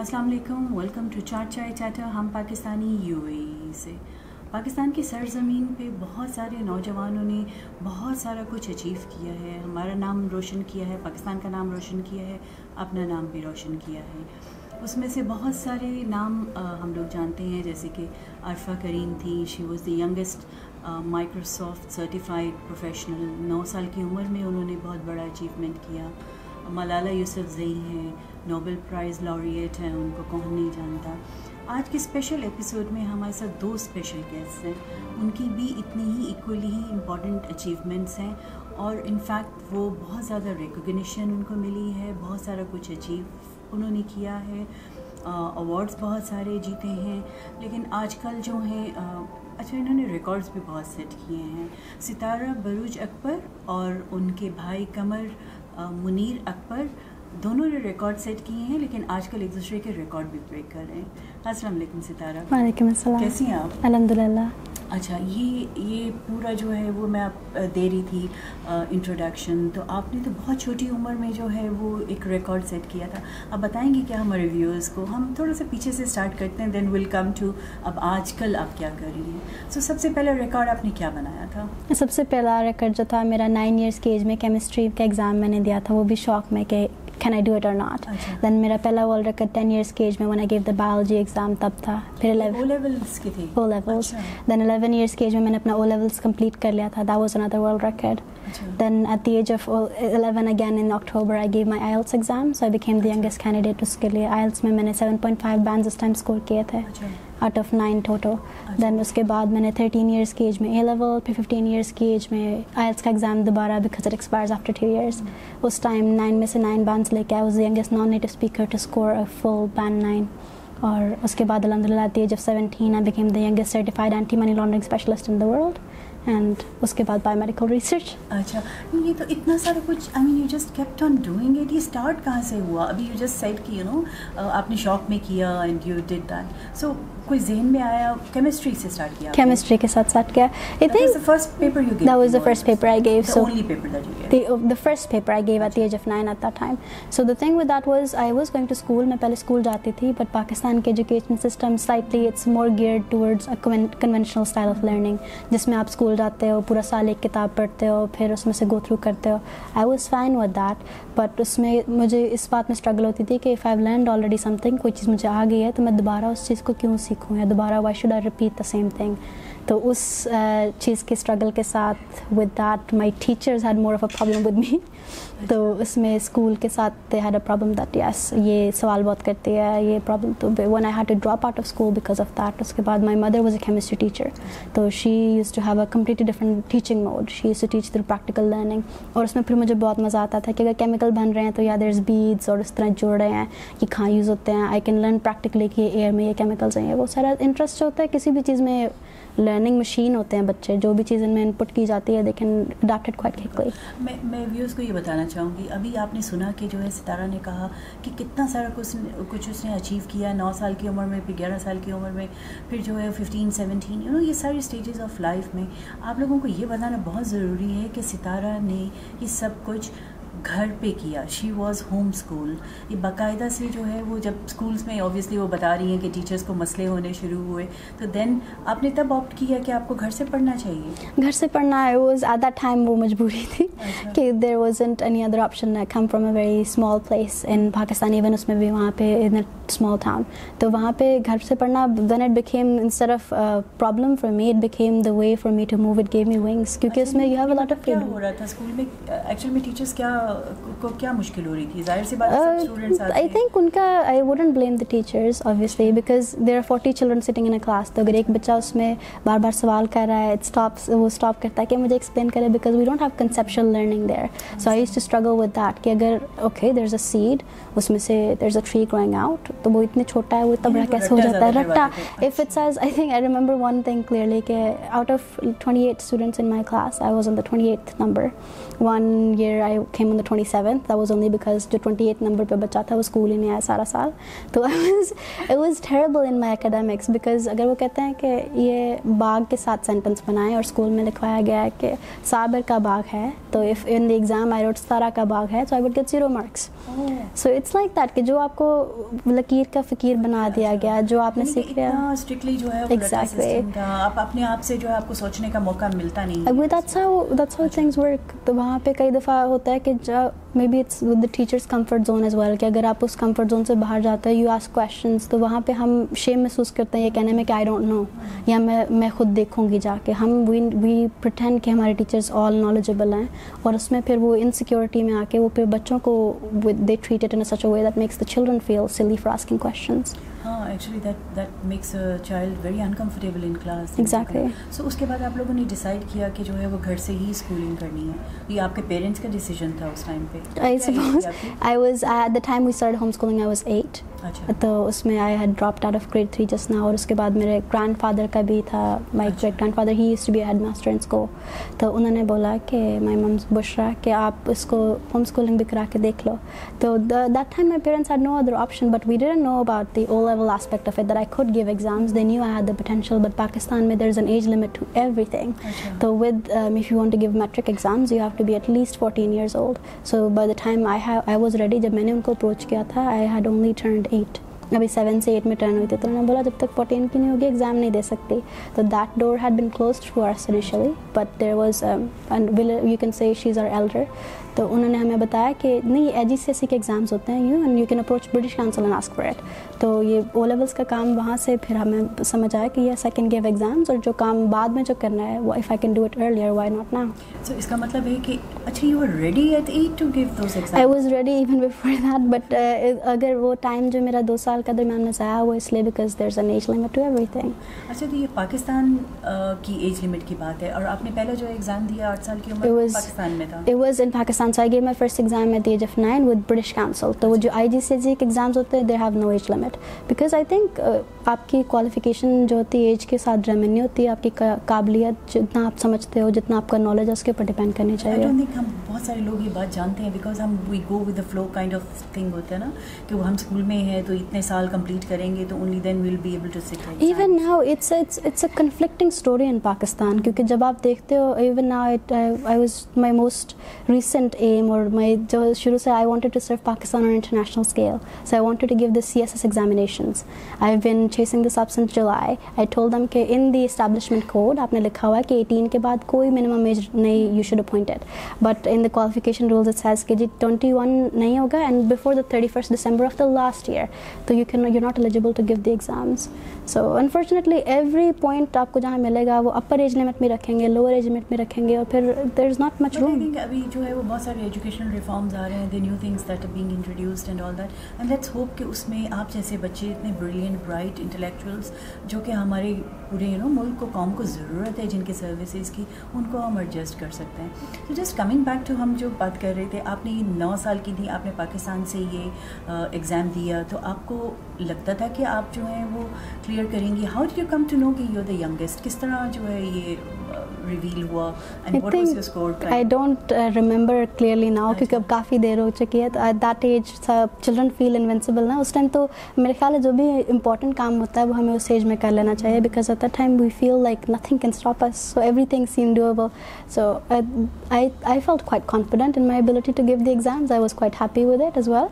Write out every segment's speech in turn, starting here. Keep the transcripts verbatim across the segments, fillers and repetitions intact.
अस्सलाम वालेकुम, welcome to चाट चाय चाटा। हम पाकिस्तानी यूएई से। पाकिस्तान की सरजमीन पे बहुत सारे नौजवानों ने बहुत सारा कुछ अचीव किया है, हमारा नाम रोशन किया है, पाकिस्तान का नाम रोशन किया है, अपना नाम भी रोशन किया है। उसमें से बहुत सारे नाम आ, हम लोग जानते हैं, जैसे कि अरफा करीम थी, she was the youngest Microsoft certified professional, नौ साल की उम्र में उन्होंने बहुत बड़ा अचीवमेंट किया। मलाला यूसुफ़ज़ई हैं, नोबेल प्राइज़ लॉरिएट हैं, उनको कौन नहीं जानता। आज के स्पेशल एपिसोड में हमारे साथ दो स्पेशल गेस्ट हैं, उनकी भी इतनी ही इक्वली ही इम्पॉर्टेंट अचीवमेंट्स हैं और इनफैक्ट वो बहुत ज़्यादा रिकॉग्निशन उनको मिली है, बहुत सारा कुछ अचीव उन्होंने किया है, अवार्ड्स बहुत सारे जीते हैं। लेकिन आजकल जो है आ, अच्छा, इन्होंने रिकॉर्ड्स भी बहुत सेट किए हैं। सितारा बरूज अकबर और उनके भाई कमर मुनीर अकबर, दोनों ने रिकॉर्ड सेट किए हैं, लेकिन आजकल एक दूसरे के रिकॉर्ड भी ब्रेक कर रहे हैं। अस्सलाम वालेकुम सितारा। वालेकुम अस्सलाम। कैसी हैं आप? अल्हम्दुलिल्लाह। अच्छा, ये ये पूरा जो है वो मैं आप दे रही थी इंट्रोडक्शन, तो आपने तो बहुत छोटी उम्र में जो है वो एक रिकॉर्ड सेट किया था। अब बताएंगे क्या हमारे व्यूअर्स को? हम थोड़ा सा पीछे से स्टार्ट करते हैं, देन विल कम टू अब आजकल आप क्या कर रही हैं। सो so, सबसे पहला रिकॉर्ड आपने क्या बनाया था? सबसे पहला रिकॉर्ड जो था मेरा, नाइन ईयर्स की एज में केमिस्ट्री का एग्ज़ाम मैंने दिया था, वो भी शौक में कि कैन आई डू इट और नॉट। दैन मेरा पहला वर्ल्ड रिकॉर्ड टेन ईयर्स के एज में when I gave the biology exam तब था। फिर इलेवन ओ लेवल्स की थी, O levels. Then eleven years के एज में मैंने अपना ओ लेवल्स कंप्लीट कर लिया था, that was another world record. Then at the age of eleven again in October I gave my IELTS exam, so I became the youngest candidate. उसके लिए आईएलटीएस में मैंने सेवन पॉइंट फाइव बैंड इस time score किए थे out of nine total. Then उसके बाद मैंने थर्टीन ईयर्स की एज में ए लेवल, फिर फिफ्टीन ईयर्स की एज में आइल्स का एग्ज़ाम दोबारा, because it expires after two years. उस टाइम नाइन में से नाइन बैंड्स लेके I was the youngest non native speaker to score a full band nine. और उसके बाद अलहमदिल्ला at the age of seventeen I became the youngest certified anti money laundering specialist in the world. And उसके बाद biomedical research. अच्छा, ये तो इतना सारा कुछ, I mean you just kept on doing it. ये स्टार्ट कहाँ से हुआ? अभी यू जस्ट सेड कि यू नो आपने शौक में किया and you did that, so कोई जहन में आया? केमिस्ट्री से स्टार्ट किया, केमिस्ट्री के साथ स्टार्ट किया। I think the first paper you give, that was the first paper I give, so only paper that you give, the first paper I give at the age of nine at that time. So the thing with that was I was going to school, मैं पहले school जाती थी, but Pakistan के education system slightly it's more geared towards a conventional style of learning, जिसमें आप school जाते हो, पूरा साल एक किताब पढ़ते हो, फिर उसमें से गो थ्रू करते हो। I was fine with that, but उसमें मुझे इस बात में स्ट्रगल होती थी कि if I learned already something, कोई चीज़ मुझे आ गई है, तो मैं दोबारा उस चीज़ को क्यों सीखूँ, या दोबारा why should I repeat the same thing. तो उस uh, चीज़ के स्ट्रगल के साथ with that my teachers had more of a problem with me. तो उसमें स्कूल के साथ they had a problem that yes ये सवाल बहुत करती है, ये प्रॉब्लम। तो when I had to drop out of school because of that. उसके बाद my mother was a chemistry teacher, तो she use to have a completely different teaching mode, she use to teach through practical learning. और उसमें फिर मुझे बहुत मज़ा आता था कि अगर केमिकल बन रहे हैं तो या देयर्स बीड्स और इस तरह जोड़ रहे हैं कि कहाँ यूज़ होते हैं, आई कैन लर्न प्रैक्टिकली कि एयर में ये केमिकल्स हैं। वो सारा इंटरेस्ट होता है किसी भी चीज़ में, लर्निंग मशीन होते हैं बच्चे, जो भी चीज़ इनमें इनपुट की जाती है, लेकिन अडॉप्टेड क्वाइट क्विकली। मैं मैं व्यूअर्स को ये बताना चाहूँगी, अभी आपने सुना कि जो है सितारा ने कहा कि कितना सारा कुछ कुछ उसने अचीव किया, नौ साल की उम्र में, फिर ग्यारह साल की उम्र में, फिर जो है फिफ्टीन सेवनटीन, यू नो ये सारी स्टेजेस ऑफ लाइफ में। आप लोगों को ये बताना बहुत ज़रूरी है कि सितारा ने ये सब कुछ घर पे किया। शी वॉज होम स्कूल, ये बाकायदा से जो है वो जब स्कूल्स में ऑब्वियसली वो बता रही हैं कि टीचर्स को मसले होने शुरू हुए, तो देन आपने तब ऑप्ट किया कि आपको घर से पढ़ना चाहिए। घर से पढ़ना I was at that time, वो मजबूरी थी कि there wasn't any other option. I come from a very small place in Pakistan, even उसमें भी वहाँ पे इन अ स्मॉल टाउन, तो वहाँ पे घर से पढ़ना, when it became instead of problem for me, it became the way for me to move, it gave me wings, क्योंकि उसमें you have a lot of freedom. हो रहा था स्कूल में एक्चुअली में टीचर्स क्या को क्या मुश्किल हो रही थी? जाहिर सी बात है, सब स्टूडेंट्स आते हैं। आई थिंक उनका, I wouldn't blame the teachers obviously, because there are forty children sitting in a class, तो अगर एक बच्चा उसमें बार बार सवाल कर रहा है, इट स्टॉप्स, वो स्टॉप करता है कि मुझे एक्सप्लेन करे, because we don't have conceptual learning there. So I used to struggle with that कि अगर okay there is a seed, उसमें से there is a tree growing out, तो वो इतने छोटा है, वो इतना बड़ा कैसे हो जाता है, रट्टा। If it's as, I think I remember one thing clearly कि out of twenty eight students in my class I was on the twenty eighth number. One year I came on the twenty-seventh. That was only because the twenty-eighth number pe bacha tha wo school hi nahi aaya sara saal. So I was, it was terrible in my academics because agar wo kehte hain ki ye baag ke sath sentence banaye aur school mein likhwaya gaya hai ki sabar ka baag hai, to if in the exam I wrote sitara ka baag hai, so I would get zero marks. Oh. So it's like that ki jo aapko लकीर का फकीर बना दिया गया जो आपने सीख लिया स्ट्रिक्टली जो है exactly. आप अपने आप से जो है आपको सोचने का मौका मिलता नहीं. that's how, that's how things work. तो वहाँ पे कई दफ़ा होता है कि maybe it's the teachers comfort zone as well कि अगर आप उस कम्फर्ट जोन से बाहर जाते हैं, यू आस्क क्वेश्चंस, तो वहाँ पे हम शेम महसूस करते हैं ये कहने में कि आई डोंट नो या मैं मैं खुद देखूँगी जाके. हम वी वी प्रिटेंड कि हमारे टीचर्स ऑल नॉलेजेबल हैं और उसमें फिर वो इनसिक्योरिटी में आके वो फिर बच्चों को they treat it in such a way that makes the children feel silly for asking questions. हाँ, actually that that makes a child very uncomfortable in class. Exactly. So उसके बाद आप लोगों ने डिसाइड किया कि जो है वो घर से ही स्कूलिंग करनी है. ये आपके पेरेंट्स का डिसीजन था उस टाइम पे? I suppose I was at the time we started homeschooling I was eight. अच्छा. तो उसमें I had dropped out of grade three just now और उसके बाद मेरे grandfather का भी था. My अच्छा. grandfather he used to be a headmaster in school. तो उन्होंने बोला कि my mom बुशरा कि आप इसको homeschooling भी करा के देख लो. तो that time my parents had no other option but we didn't know about the O level aspect of it that I could give exams. They knew I had the potential but Pakistan में there's an age limit to everything. अच्छा. So with um, if you want to give metric exams you have to be at least fourteen years old. So by the time I ha I was ready, जब मैंने उनको approach किया था I had only turned eight. अभी seven से eight में turn हुई थी तो उन्होंने बोला जब तक फोर्टीन की नहीं होगी एग्ज़ाम नहीं दे सकती. तो that door had been closed for us initially but there was and you can say she is our elder. तो उन्होंने हमें बताया कि नहीं आई जी सी एस ई के एग्ज़ाम्स होते हैं you and you can approach British Council and ask for it. तो ये ओ लेवल्स का काम वहाँ से फिर हमें समझ आया कि yes I can give exams और जो काम बाद में जो करना है वो if I can do it earlier why not now. सो इसका मतलब है कि अच्छा you were ready at eight to give those exams. I was ready even before that but अगर वो टाइम जो मेरा दो साल का दरम्यान में ज़ाया हुआ इसलिए because there is an age limit to everything. अच्छा, तो ये पाकिस्तान की एज लिमिट की बात है और आपने पहला जो एग्ज़ाम दिया आठ साल की उम्र में पाकिस्तान में था? It was in Pakistan. So I gave my first exam at the age of nine with British Council. तो वो जो आई जी सी एस ई के exams होते हैं they have no age limit because I think uh, आपकी qualification जो होती है एज के साथ ड्रामेन नहीं होती. आपकी काबिलियत जितना आप समझते हो जितना आपका नॉलेज है उसके ऊपर डिपेंड करनी चाहिए. I don't think हम बहुत सारे लोग ये बात जानते हैं because हम we go with the flow kind of thing होता है ना कि वो हम स्कूल में हैं तो इतने साल कंप्लीट करेंगे तो only then we'll be able to sit. Even now it's a, it's it's a conflicting story in Pakistan क्योंकि जब आप देखते हो even now it, I, I was my most recent aim or my jo shuru se I wanted to serve Pakistan on an international scale, so I wanted to give the C S S examinations. I've been chasing this up since July. I told them ke in the establishment code aapne likha hua hai ki eighteen ke baad koi minimum age nahi, you should appoint it, but in the qualification rules it says ki ji twenty-one nahi hoga and before the thirty-first December of the last year so you can you're not eligible to give the exams. So unfortunately every point aapko jahan milega wo upper age limit mein rakhenge, lower age limit mein rakhenge aur phir there's not much room. I think abhi jo hai वो बहुत सारे educational reforms आ रहे हैं, the new things that are being introduced and all that and let's hope कि उसमें आप जैसे बच्चे इतने ब्रिलियंट ब्राइट इंटेलेक्चुअल्स जो कि हमारे पूरे यू नो मुल्क को कौम को ज़रूरत है जिनके सर्विसेज की, उनको हम एडजस्ट कर सकते हैं. तो जस्ट कमिंग बैक टू हम जो बात कर रहे थे, आपने ये नौ साल की थी, आपने पाकिस्तान से ये एग्ज़ाम दिया तो आपको लगता था कि आप जो है वो क्लियर करेंगी. How did you come to know कि यू आर द यंगेस्ट? किस तरह जो है ये रिवील हुआ and what was your score? I don't remember clearly now क्योंकि अब काफ़ी देर हो चुकी है. तो एट दैट एज सब चिल्ड्रन फील इन्वेंसिबल ना उस टाइम. तो मेरे ख्याल है जो भी इंपॉर्टेंट काम होता है वो हमें उस एज में कर लेना चाहिए because at that time we feel like nothing can stop us, so everything seem doable. So I I felt quite confident in my ability to give the exams. I was quite happy with it as well.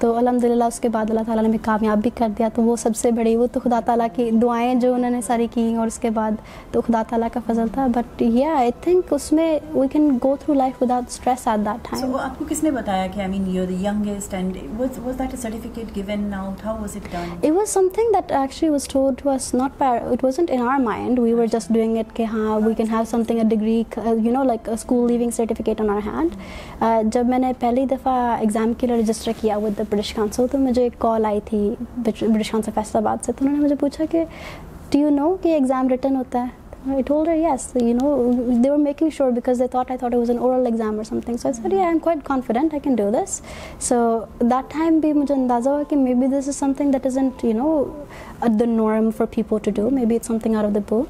तो अल्हम्दुलिल्लाह उसके बाद अल्लाह ताला ने हमें कामयाब भी कर दिया तो वो सबसे बड़ी वो तो खुदा ताला की दुआएं जो उन्होंने सारी की और उसके बाद तो खुदा ताला का फजल था. बट या आई थिंक उसमें we can go through life without stress at that time. So आपको किसने बताया कि I mean you are the youngest and was was that a certificate given out? How was it done? It was something that actually was told to us, not it wasn't in our mind. We were just doing it कि हां we can have something, a degree you know like a school leaving certificate on our hand. जब मैंने पहली दफ़ा exam के लिए register किया with the British Council तो मुझे एक कॉल आई थी ब्रिटिश काउंसिल फैसलाबाद से. तो उन्होंने मुझे पूछा कि डू यू नो कि एग्ज़ाम रिटन होता है? I told her yes, you know, they were making sure because they thought I thought it was an oral exam or something. So I said, yeah, I'm quite confident I can do this. So that time bhi mujhe andaza hua ki maybe this is something that isn't, you know, the norm for people to do. Maybe it's something out of the blue.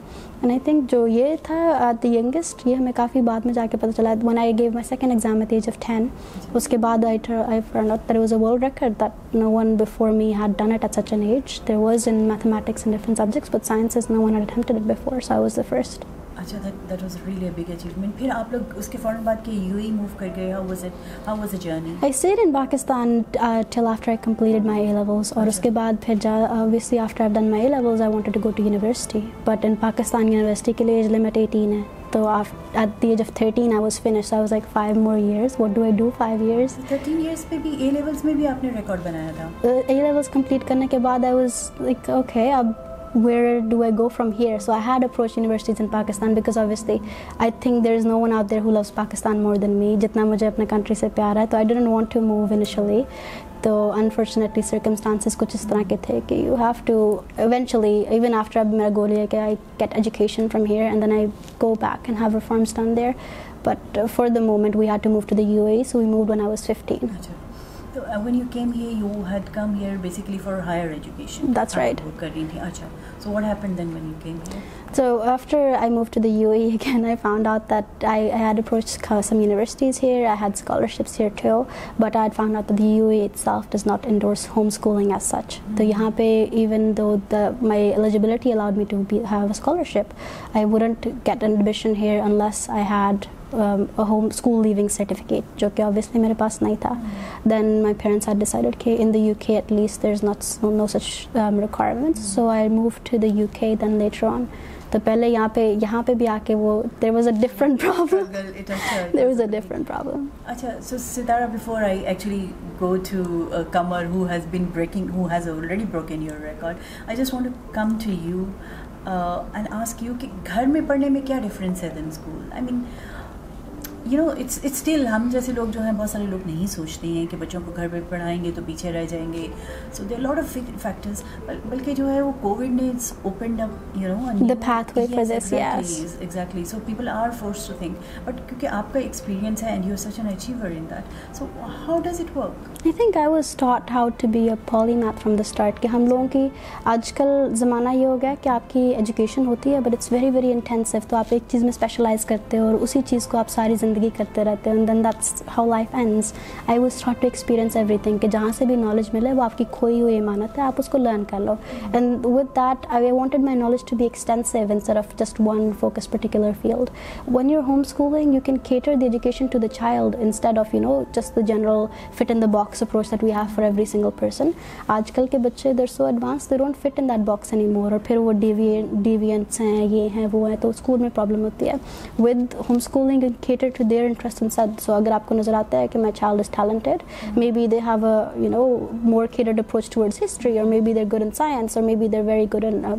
And I think जो ये था at the youngest, ये हमें काफ़ी बाद में जाके पता चला. When I gave my second exam at the age of ten, उसके बाद I I found out that it was a world record that no one before me had done it at such an age. There was in mathematics and different subjects but sciences no one had attempted it before, so I was the first. अच्छा, that that was really a big achievement. फिर आप लोग उसके फौरन बाद के UAE move कर गए. How was it, how was the journey? I stayed in Pakistan till after I completed my A levels, और उसके बाद फिर obviously after I have done my A levels I wanted to go to university, but in Pakistan university के लिए age limit अठारह है. तो at the age of thirteen I was finished. I was like five more years, what do I do five years. Thirteen years पे भी A levels में भी आपने रिकॉर्ड बनाया था. ए लेवल्स कंप्लीट करने के बाद आई वाज लाइक ओके, अब where do I go from here? So I had approached universities in Pakistan because obviously I think there is no one out there who loves Pakistan more than me. Jitna mujhe apne country se pyar hai, so I didn't want to move initially. तो unfortunately circumstances कुछ इस तरह के थे कि you have to eventually, even after अब मेरा goal है कि I get education from here and then I go back and have reforms done there, but for the moment we had to move to the UAE, so we moved when I was fifteen. So uh, when you came here, you had come here basically for higher education. That's right. Acha. So what happened then when you came here? So after I moved to the U A E again, I found out that I, I had approached some universities here. I had scholarships here too, but I had found out that the U A E itself does not endorse homeschooling as such. So यहाँ पे even though the my eligibility allowed me to be, have a scholarship, I wouldn't get an admission here unless I had Um, a home school leaving certificate, जो कि obviously मेरे पास नहीं था. mm-hmm. Then my parents had decided कि in the U K at least there's not no, no such um, requirements. mm-hmm. So I moved to the U K then later on. तो पहले यहाँ पे यहाँ पे भी आके वो there was a different problem. There was a different problem. अच्छा, so Sitara, before I actually go to uh, Qamar who has been breaking, who has already broken your record, I just want to come to you uh, and ask you कि घर में पढ़ने में क्या difference है than school? I mean, you know it's it's still हम जैसे लोग जो हैं, बहुत सारे लोग नहीं सोचते हैं कि बच्चों को घर पर पढ़ाएंगे तो पीछे रह जाएंगे. So there lot of factors, बल्कि जो है वो कोविड ने it's opened up you know the pathway for this. Yes, exactly. So people are forced to think, but क्योंकि आपका एक्सपीरियंस है and you are such an achiever in that, so how does it work? I think I was taught how to be a polymath from the start, कि हम लोगों की आजकल ज़माना ये हो गया कि आपकी एजुकेशन होती है but it's very very intensive. तो आप एक चीज़ में स्पेशलाइज करते हो और उसी चीज़ को आप सारी ज़िंदगी करते रहते हो, and then that's how life ends. I was trying to experience everything, कि जहाँ से भी नॉलेज मिले वो आपकी खोई हुई इमानत है, आप उसको लर्न कर लो. And with that I wanted my knowledge to be extensive instead of just one focus particular field. When you are home schooling you can cater the education to the child instead of you know just the general fit in the box approach that we have for every single person. आजकल के बच्चे they're so advance, they don't fit in that box anymore, और फिर वो डिविएंट्स हैं, ये हैं वो हैं, तो स्कूल में प्रॉब्लम होती है. With home schooling you cater to their interest in said. So agar aapko nazar aata hai ki my child is talented, mm-hmm. maybe they have a you know more catered approach towards history, or maybe they're good in science, or maybe they're very good in uh,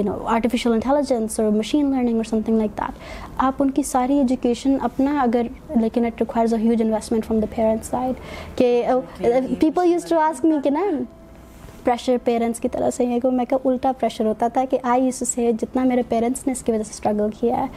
you know artificial intelligence or machine learning or something like that. Aap unki sari education apna agar, lekin it requires a huge investment from the parents side. Ke uh, uh, people used to ask me ki na pressure parents की तरह से है, कि मैं का उल्टा pressure होता था कि आई यूज्ड टू से जितना मेरे पेरेंट्स ने इसकी वजह से स्ट्रगल किया है.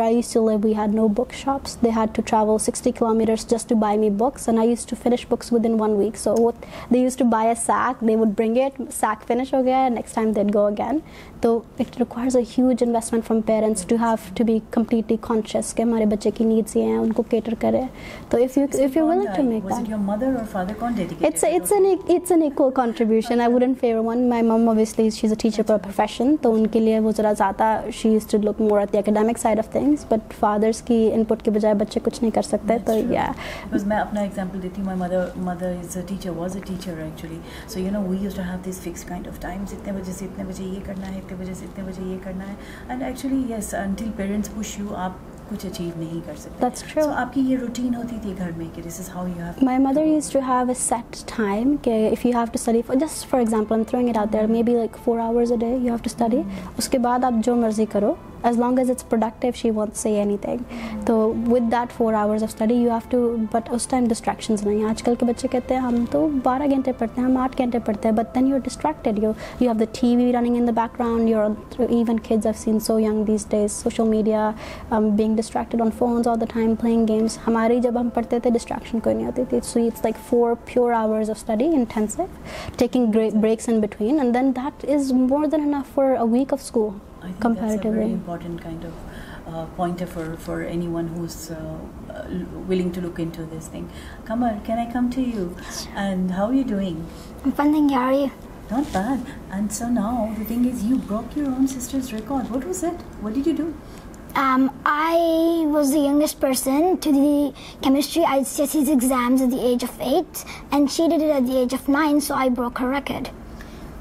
I used to live, we had no book shops, they had to travel sixty kilometers just to buy me books, and I used to finish books within one week. So they used to buy a sack, they would bring it, sack finish हो गया, next time they'd go again. तो it requires a huge investment from parents to have to be completely conscious कि हमारे बच्चे की needs ये हैं, उनको कैटर करें. तो if you if you willing to make that, it's it's an it's an equal contribution. And I wouldn't favor one. My mom obviously she's a teacher for a profession, तो उनके लिए वो ज़रा ज़्यादा she used to look more at the academic side of things, but fathers की input के बजाय बच्चे कुछ नहीं कर सकते. तो yeah. Because मैं अपना example देती हूँ, my mother mother is a teacher, was a teacher actually, so you know we used to have these fixed kind of times. इतने बजे से इतने बजे ये करना है, इतने बजे से इतने बजे ये करना है, and actually yes, until parents push you आप कुछ अचीव नहीं कर सकते. That's true. So, आपकी ये रूटीन होती थी घर में कि this is how you have. My mother used to have a set time कि if you have to study for just for example I'm throwing it out there, maybe like four hours a day you have to study. उसके बाद आप जो मर्जी करो, as long as it's productive she won't say anything. तो with that four hours of study you have to, but उस time distractions नहीं. आजकल के बच्चे कहते हैं हम तो बारह घंटे पढ़ते हैं, हम आठ घंटे पढ़ते हैं, but then you're distracted, you you have the T V running in the background, you're even kids I've seen so young these days, social media, um, being distracted on phones all the time, playing games. हमारी जब हम पढ़ते थे distraction कोई नहीं होती थी. So it's like four pure hours of study, intensive, taking breaks in between, and then that is more than enough for a week of school. I think comparatively. That's a very important kind of uh, pointer for, for anyone who's uh, willing to look into this thing. Kamal, can I come to you? And how are you doing? I'm fine, how are you? Not bad. And so now the thing is, you broke your own sister's record. What was it? What did you do? Um, I was the youngest person to the chemistry I C S E exams at the age of eight, and she did it at the age of nine, so I broke her record.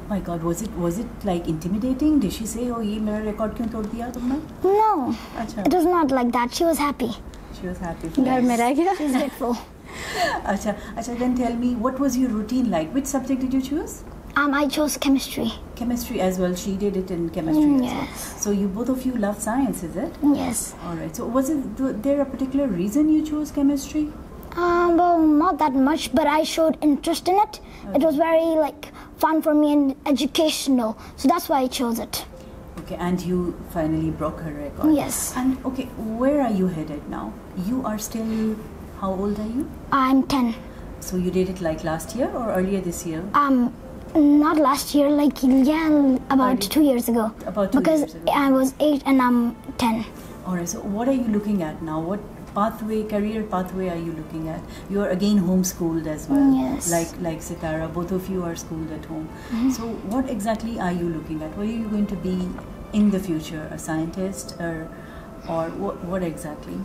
My God, was it was it like intimidating? Did she say, "Oh, ye mera record kyun tod diya tumne?" No, Achha. It was not like that. She was happy. She was happy. Yes. Yes. She's grateful. Achha, Achha, then tell me, what was your routine like? Which subject did you choose? Um, I chose chemistry. Chemistry as well. She did it in chemistry mm, as well. Yes. So you both of you love science, is it? Yes. All right. So was it there a particular reason you chose chemistry? Um, well, not that much, but I showed interest in it. Okay. It was very like fun for me and educational, so that's why I chose it. Okay. And you finally broke her record. Yes. And okay, where are you headed now? You are still. How old are you? I'm ten. So you did it like last year or earlier this year? Um. Not last year, like yeah, about two years ago. About two because years ago. Because I was eight and I'm ten. Alright, so what are you looking at now? What pathway, career pathway are you looking at? You are again homeschooled as well. Yes. Like like Sitara, both of you are schooled at home. Mm-hmm. So what exactly are you looking at? What are you going to be in the future? A scientist or or what, what exactly?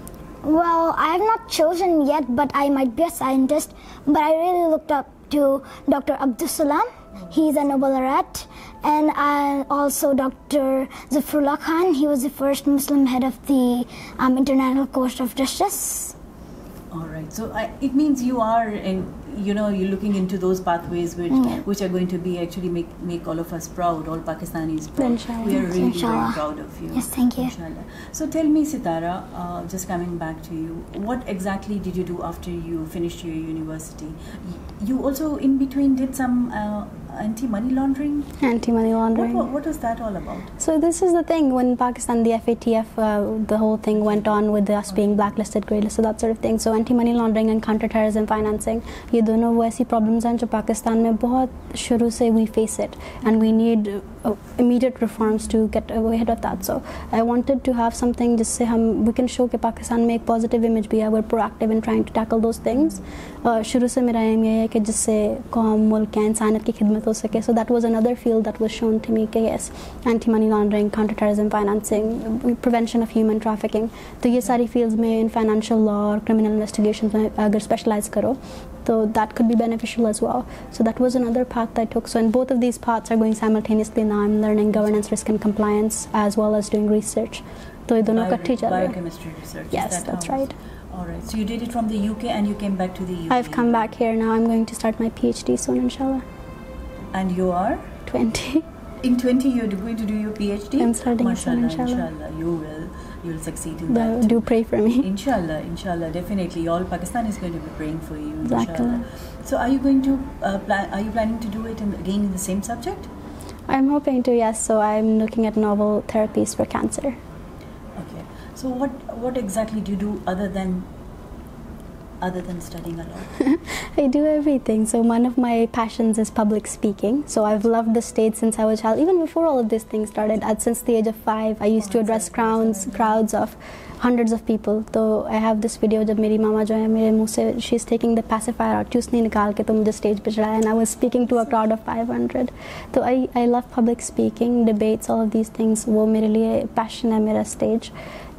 Well, I have not chosen yet, but I might be a scientist. But I really looked up to Doctor Abdus Salam. He's a Nobel laureate, and uh, also Doctor Zulfiqar Khan. He was the first Muslim head of the um, International Court of Justice. All right. So I, it means you are, in, you know, you're looking into those pathways which yeah. which are going to be actually make make all of us proud, all Pakistanis proud. Inshallah. We are really Inshallah. very proud of you. Yes, thank you. Inshallah. So tell me, Sitara, uh, just coming back to you, what exactly did you do after you finished your university? You also, in between, did some. Uh, Anti-money laundering? Anti-money laundering. What, what, what was that all about? So this is the thing, when Pakistan, the F A T F, uh, the whole thing went on with us being blacklisted, grey listed, that sort of thing. So anti-money laundering and counter-terrorism financing, ये दोनों वो ऐसी problems हैं जो पाकिस्तान में बहुत शुरू से we face it, and we need uh, immediate reforms to get ahead of that. So I wanted to have something जिससे हम we can show कि पाकिस्तान में एक positive image भी है. We're proactive in trying to tackle those things. Uh, शुरू से मेरा aim ये है कि जिससे कौम, मुल्क या इंसानियत की खिदमत हो सके. So that was another field that was shown to me कि yes, anti-money laundering, counter-terrorism financing, prevention of human trafficking. तो ये सारी fields में in financial law और criminal investigations में अगर specialize करो, so that could be beneficial as well. So that was another path I took. So in both of these paths are going simultaneously now. I'm learning governance, risk and compliance as well as doing research. तो ये दोनों कट्ठे चल रहे हैं. Biochemistry research. Yes, that's right. All right. So you did it from the U K and you came back to the U A E. I've come back here now. I'm going to start my PhD soon, inshallah. And you are? twenty. In twenty, you're going to do your PhD? I'm starting soon, inshallah. Inshallah, you will. You'll succeed in well, that. Do pray for me. Inshallah, inshallah, definitely. All Pakistan is going to be praying for you, inshallah. Exactly. So are you going to, uh, plan, are you planning to do it in, again in the same subject? I'm hoping to, yes. So I'm looking at novel therapies for cancer. Okay. So what, what exactly do you do other than other than studying a lot? I do everything. So one of my passions is public speaking. So I've loved the stage since I was a child, even before all of these things started. At, since the age of five, I used oh, to address crowds, crowds of hundreds of people. So I have this video जब मेरी मामा जो है मेरे मुँह से, she's taking the pacifier out, चूसनी निकाल के तो मुझे stage पे चढ़ाया, and I was speaking to a crowd of five hundred. So I I love public speaking, debates, all of these things. वो मेरे लिए passion है मेरा stage.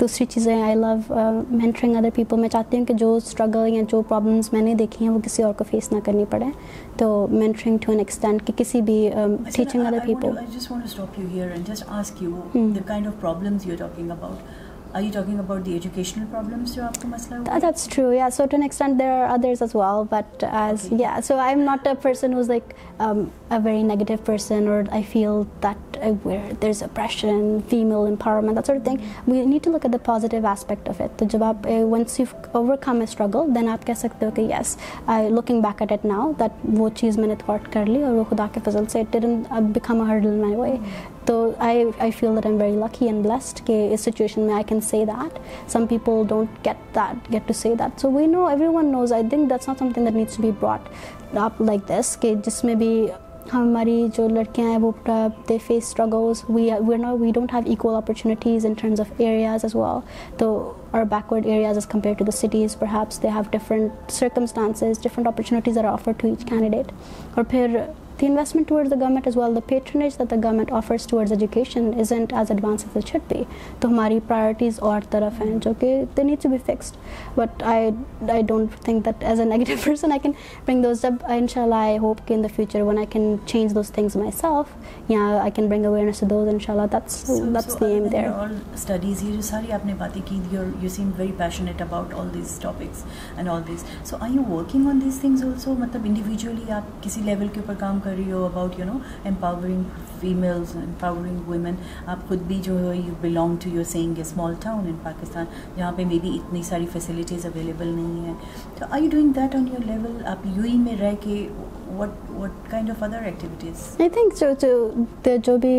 दूसरी चीज़ें I love mentoring other people. मैं चाहती हूँ कि जो struggle या जो problems मैंने देखी हैं वो किसी और को face ना करनी पड़े. तो mentoring to an extent कि किसी भी teaching other people. I just want to stop you here and just ask you the kind of problems you're talking about. Are you talking about the educational problems जो आपको मसला हुआ? That's true. Yeah. So to an extent there are others as well, but as yeah. So I'm not a person who's like a very negative person, or I feel that. Where there's oppression, female empowerment, that sort of thing. We need to look at the positive aspect of it. So once you've overcome a struggle, then you can say, yes, I, looking back at it now, that it didn't become a hurdle in my way. So I, I feel that I'm very lucky and blessed that in this situation I can say that. Some people don't get that, get to say that. So we know, everyone knows, I think that's not something that needs to be brought up like this, that हमारी जो लड़कियां हैं वो they face struggles, we we not we don't have equal opportunities in terms of areas as well, तो और backward areas as compare to the cities perhaps they have different circumstances, different opportunities are offered to each candidate. और फिर the investment towards the government as well, the patronage that the government offers towards education isn't as advanced as it should be. तो हमारी priorities और तरफ हैं जो कि they need to be fixed, but I I don't think that as a negative person I can bring those up. Inshallah I hope कि in the future when I can change those things myself, yeah I can bring awareness to those. Inshallah that's so, that's so the aim there. All studies ये जो सारी आपने बातें की, you you seem very passionate about all these topics and all these. So are you working on these things also? मतलब individually आप किसी level के ऊपर काम about you know empowering females, empowering women. आप खुद भी जो है you belong to, you're saying a small town in Pakistan जहाँ पे maybe इतनी सारी facilities available नहीं है. So are you doing that on your level? आप U A E में रह के what what kind of other activities? I think so. So the जो भी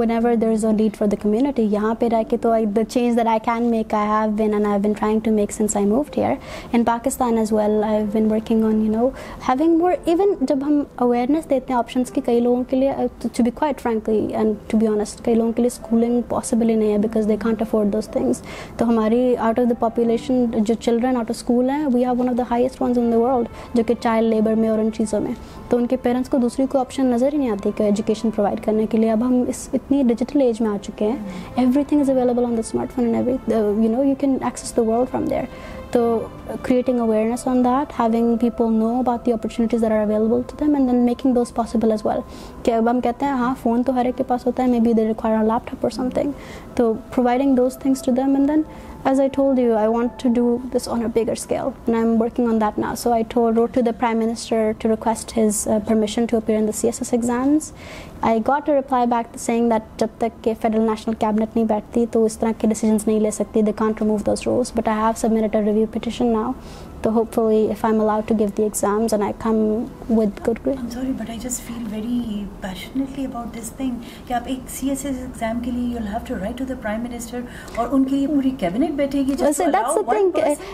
whenever there is a need for the community यहाँ पे रह के तो the change that I can make I have been and I've been trying to make since I moved here in Pakistan as well. I've been working on you know having more, even जब हम awareness देते हैं options की, कई लोगों के लिए to be quite frankly and to be honest कई लोगों के लिए schooling possible ही नहीं है because they can't afford those things. तो हमारी out of the population जो children out of school हैं we have one of the highest ones in the world जो कि child labor में और उन चीज़ों में, तो उनके पेरेंट्स को दूसरी कोई ऑप्शन नज़र ही नहीं आती कि एजुकेशन प्रोवाइड करने के लिए. अब हम इस इतनी डिजिटल एज में आ चुके हैं, everything is available on the smartphone and every you know you can access the world from there. So creating awareness on that, having people know about the opportunities that are available to them, and then making those possible as well. क्या अब हम कहते हैं हाँ phone तो हर एक के पास होता है, maybe they require a laptop और समथिंग, तो providing those things to them. And then as I told you I want to do this on a bigger scale and I'm working on that now. So I told wrote to the Prime Minister to request his uh, permission to appear in the C S S exams. I got a reply back saying that jab tak ke federal national cabinet nahi baithti to is tarah ke decisions nahi le sakti, they can't remove those rules. But I have submitted a review petition now, so hopefully if I'm allowed to give the exams and I come with good grades. I'm sorry but I just feel very passionately about this thing कि आप एक C S S exam के लिए you'll have to write to the Prime Minister और उनके लिए पूरी cabinet बैठेगी. That's the thing,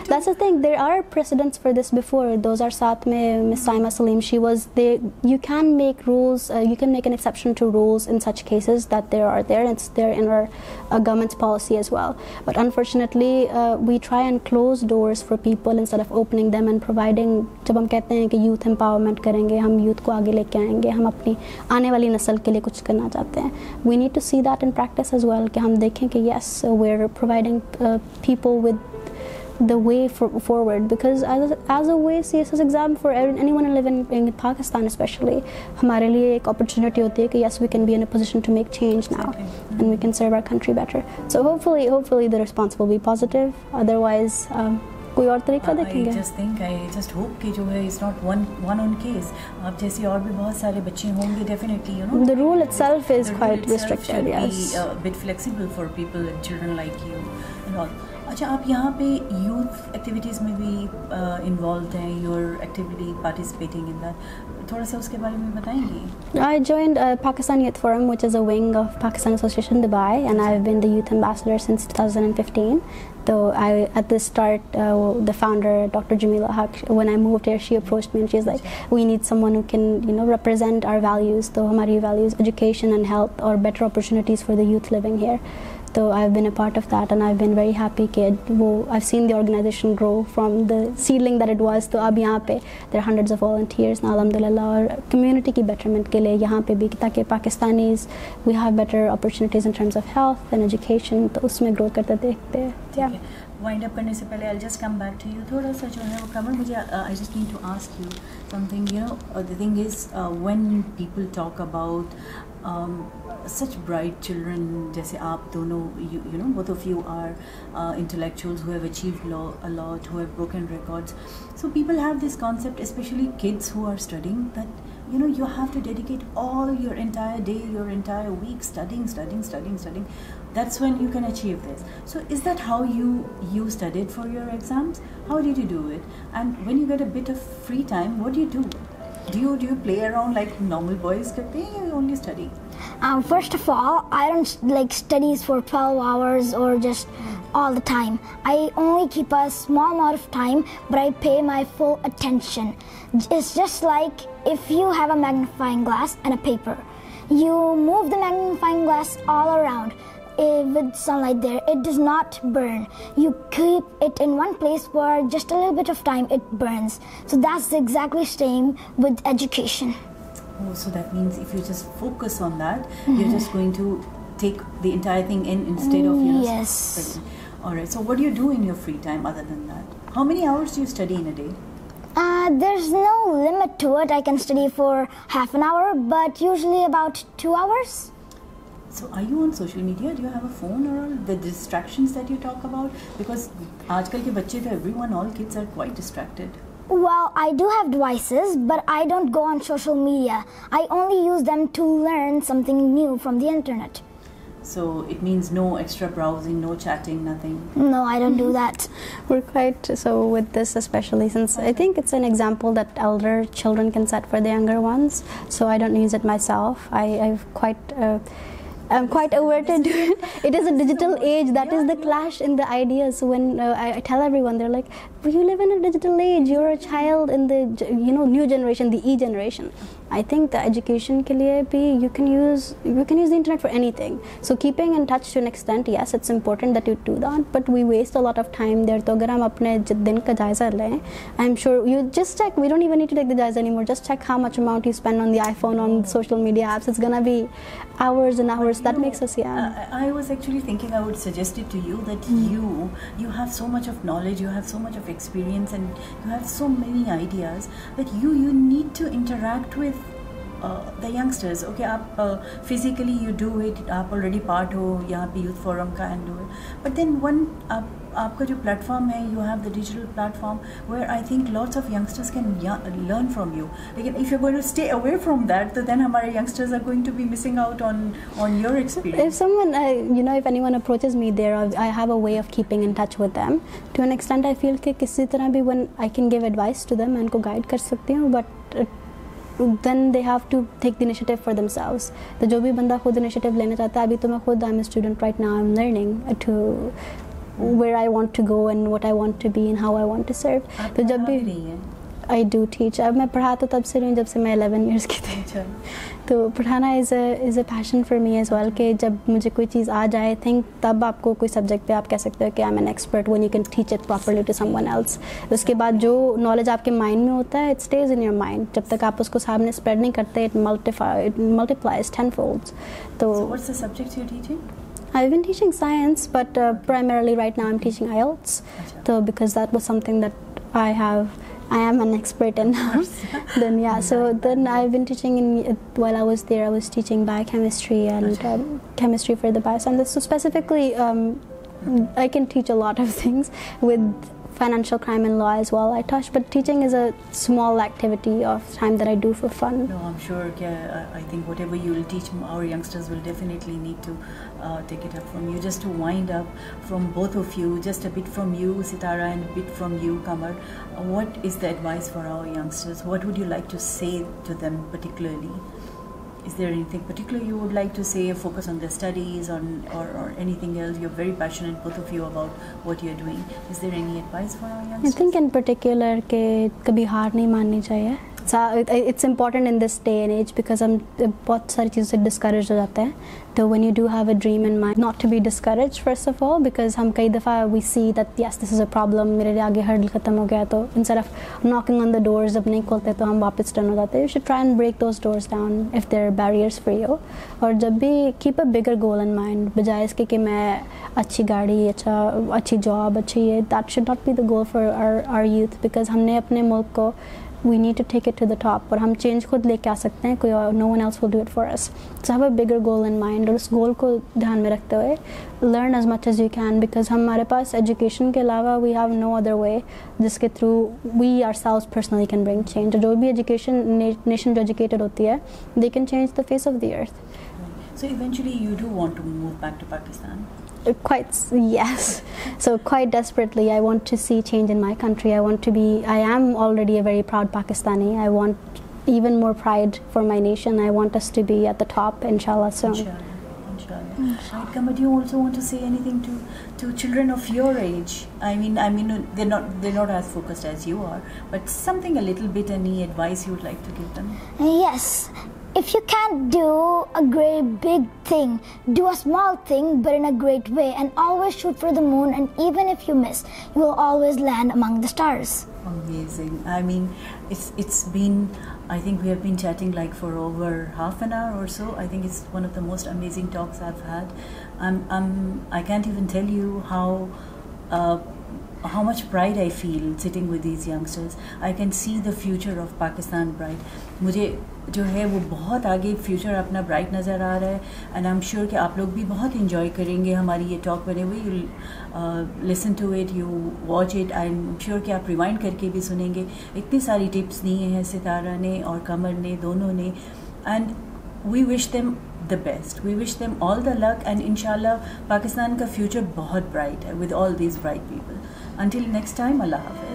that's the thing, there are precedents for this before. Those are साथ में Miss Saima Saleem, she was they you can make rules, uh, you can make an exception to rules in such cases that there are there and it's there in our uh, government's policy as well. But unfortunately uh, we try and close doors for people instead of opening them and providing. जब हम कहते हैं कि youth empowerment करेंगे, हम youth को आगे लेके आएंगे, हम अपनी आने वाली नस्ल के लिए कुछ करना चाहते हैं, we need to see that in practice as well कि हम देखें कि yes we're providing uh, people with the way for, forward. Because as, as a way C S S exam for anyone living in Pakistan especially हमारे लिए एक opportunity होती है कि yes we can be in a position to make change now and we can serve our country better. So hopefully hopefully the response will be positive, otherwise um, कोई और तरीका देखेंगे. I just think I just hope कि जो है it's not one one on case, आप जैसे और भी बहुत सारे बच्चे होंगे definitely you know the rule itself is quite restricted, yes bit flexible for people and children like you and all. अच्छा आप यहाँ पे यूथ एक्टिविटीज़ में भी इन्वॉल्व हैं, you are actively participating in that, थोड़ा सा उसके बारे में बताएंगी? I joined uh, Pakistan Youth Forum, which is a wing of Pakistan Association Dubai, and I've been the youth ambassador since twenty fifteen. So I at the start uh, the founder Doctor Jamila Haq, when I moved here she approached me and she's like we need someone who can you know represent our values. So hamari values education and health or better opportunities for the youth living here. So I've been a part of that and I've been very happy kid wo I've seen the organization grow from the seedling that it was to ab yahan pe there are hundreds of volunteers now alhamdulillah, aur community ki betterment ke liye yahan pe bhi taki Pakistanis we have better opportunities in terms of health and education. To usme grow karta dekhte hain. Yeah, wind up karne se pehle I'll just come back to you. Thoda sa jo hai wo Kamal mujhe uh, I just need to ask you something. You know uh, the thing is uh, when people talk about um such bright children जैसे आप दोनों you, you know both of you are uh, intellectuals who have achieved lo a lot, who have broken records, so people have this concept especially kids who are studying that you know you have to dedicate all your entire day, your entire week studying studying studying studying, that's when you can achieve this. So is that how you you studied for your exams? How did you do it? And when you get a bit of free time what do you do? Do you do you play around like normal boys करते हैं या you only study? Um, first of all, I don't like studies for twelve hours or just all the time. I only keep a small amount of time, but I pay my full attention. It's just like if you have a magnifying glass and a paper. You move the magnifying glass all around with sunlight there. It does not burn. You keep it in one place for just a little bit of time, it burns. So that's exactly the same with education. Oh, so that means if you just focus on that, mm-hmm. you're just going to take the entire thing in instead of your yes. All right. So what do you do in your free time other than that? How many hours do you study in a day? Uh, there's no limit to it. I can study for half an hour, but usually about two hours. So are you on social media? Do you have a phone or all the distractions that you talk about? Because आजकल के बच्चे तो everyone, all kids are quite distracted. Well, I do have devices, but I don't go on social media. I only use them to learn something new from the internet. So it means no extra browsing, no chatting, nothing? No, I don't do that. We're quite so with this, especially since I think it's an example that elder children can set for the younger ones. So I don't use it myself. I, I've quite... Uh, I'm quite aware to do it. It is a digital age. That is the clash in the ideas. When uh, I, I tell everyone, they're like, well, you live in a digital age. You're a child in the you know new generation, the E generation. I think the education ke liye bhi you can use you can use the internet for anything. So keeping in touch to an extent, yes, it's important that you do that. But we waste a lot of time there. So agar hum apne din ka jayza lein, I'm sure you just check. We don't even need to take the jayza anymore. Just check how much amount you spend on the iPhone, on social media apps. It's gonna be hours and hours. That makes us yeah. I, I was actually thinking I would suggest it to you that mm. you you have so much of knowledge, you have so much of experience, and you have so many ideas that you you need to interact with uh, the youngsters. Okay, aap, uh, physically you do it. आप already part हो यहाँ पे youth forum का and do it. But then one आप आपका जो platform है, you have the digital platform where I think lots of youngsters can learn from you. Again, if you're going to stay away from that, so then our youngsters are going to be missing out on on your experience. If someone, uh, you know, if anyone approaches me there, I have a way of keeping in touch with them. To an extent, I feel कि किसी तरह भी when I can give advice to them, मैं उनको guide कर सकती हूँ, but uh, then they have to take the initiative for themselves. तो जो भी बंदा खुद initiative लेना चाहता है, अभी तो मैं खुद I'm a student right now. I'm learning to where I want to go and what I want to be and how I want to serve. तो जब भी I do teach. अब मैं पढ़ा तो तब से रही हूँ जब से मैं eleven years की थी. तो पढ़ाना is a is a passion for me as well. कि जब मुझे कोई चीज़ आ जाए, think तब आपको कोई subject पे आप कह सकते हो कि I'm an expert when you can teach it properly to someone else. उसके बाद जो knowledge आपके mind में होता है, it stays in your mind. जब तक आप उसको सामने spread नहीं करते, it multiplies it multiplies tenfold. तो so what's the subject you're teaching? I've been teaching science, but uh, primarily right now I'm teaching I E L T S. So because that was something that I have, I am an expert in. Then yeah, so then I've been teaching in while I was there. I was teaching biochemistry and um, chemistry for the biosciences. So specifically, um, I can teach a lot of things with financial crime and law as well I touch, but teaching is a small activity of time that I do for fun. No, I'm sure, yeah, I think whatever you will teach, our youngsters will definitely need to uh, take it up from you. Just to wind up from both of you, just a bit from you, Sitara, and a bit from you, Kamar, what is the advice for our youngsters? What would you like to say to them particularly? Is there anything particular you would like to say, focus on their studies on, or, or anything else? You're very passionate, both of you, about what you're doing. Is there any advice for our youngsters? I think in particular, ke kabhi haar nahi manni chahiye. So it's important in this day and age because I'm बहुत सारी चीज़ों से discouraged हो जाते हैं. So when you do have a dream in mind, not to be discouraged first of all, because हम कई दफ़ा we see that yes this is a problem. मेरे लिए आगे hurdle खत्म हो गया तो instead of knocking on the doors जब नहीं खोलते तो हम वापस turn हो जाते हैं. You should try and break those doors down if there are barriers for you. और जब भी keep a bigger goal in mind बजाय इसके कि मैं अच्छी गाड़ी, अच्छा अच्छी job, अच्छी ये, that should not be the goal for our our youth because हमने अपने मुल्क को we need to take it to the top. और हम change खुद लेके आ सकते हैं, कोई no one else will do it for us. So have a bigger goal in mind और उस goal को ध्यान में रखते हुए learn as much as you can because हमारे पास education के अलावा we have no other way जिसके through we ourselves personally can bring change. जो भी education nation जो educated होती है, they can change the face of the earth. So eventually you do want to move back to Pakistan? Quite, yes. So quite desperately, I want to see change in my country. I want to be, I am already a very proud Pakistani. I want even more pride for my nation. I want us to be at the top, inshallah, soon. Inshallah. done. Right, Kama, do you also want to say anything to, to children of your age? I mean, I mean, they're not they're not as focused as you are, but something a little bit, any advice you would like to give them? Yes. If you can't do a great big thing, do a small thing but in a great way, and always shoot for the moon, and even if you miss, you will always land among the stars. Amazing. I mean, it's it's been, I think we have been chatting like for over half an hour or so. I think it's one of the most amazing talks I've had. I'm, I'm, I can't even tell you how uh, how much pride I feel sitting with these youngsters. I can see the future of Pakistan bright. मुझे जो है वो बहुत आगे future अपना bright नज़र आ रहा है, एंड आई एम श्योर कि आप लोग भी बहुत इन्जॉय करेंगे हमारी ये टॉक बने हुए. You listen to it, you watch it. I am sure कि आप रिवाइंड करके भी सुनेंगे. इतनी सारी टिप्स दिए हैं सितारा ने और कमर ने, दोनों ने, and we wish them the best. We wish them all the luck, and inshallah Pakistan ka future bahut bright hai with all these bright people. Until next time, Allah Hafiz.